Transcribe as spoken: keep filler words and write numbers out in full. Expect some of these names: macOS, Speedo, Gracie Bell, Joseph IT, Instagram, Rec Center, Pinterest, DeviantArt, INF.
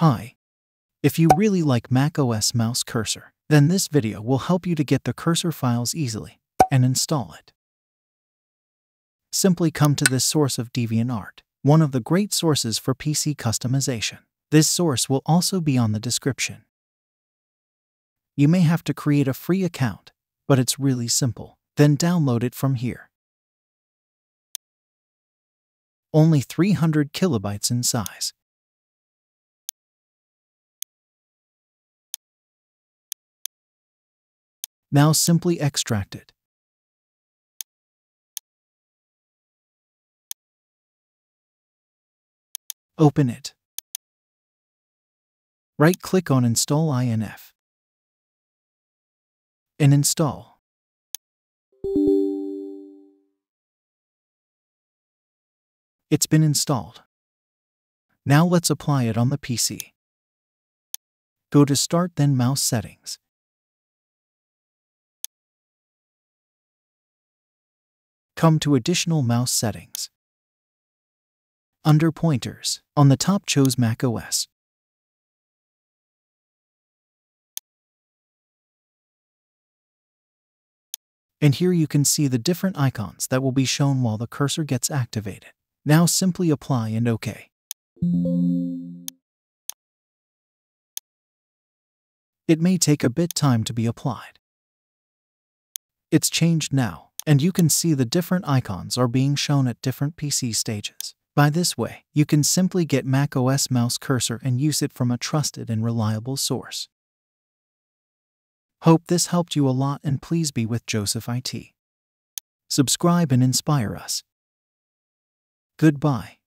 Hi. If you really like macOS mouse cursor, then this video will help you to get the cursor files easily and install it. Simply come to this source of DeviantArt, one of the great sources for P C customization. This source will also be on the description. You may have to create a free account, but it's really simple. Then download it from here. Only three hundred kilobytes in size. Now simply extract it. Open it. Right-click on Install I N F and install. It's been installed. Now let's apply it on the P C. Go to Start, then Mouse Settings. Come to Additional Mouse Settings. Under Pointers, on the top choose macOS. And here you can see the different icons that will be shown while the cursor gets activated. Now simply apply and OK. It may take a bit time to be applied. It's changed now, and you can see the different icons are being shown at different P C stages. By this way, you can simply get macOS mouse cursor and use it from a trusted and reliable source. Hope this helped you a lot, and please be with Joseph I T. Subscribe and inspire us. Goodbye.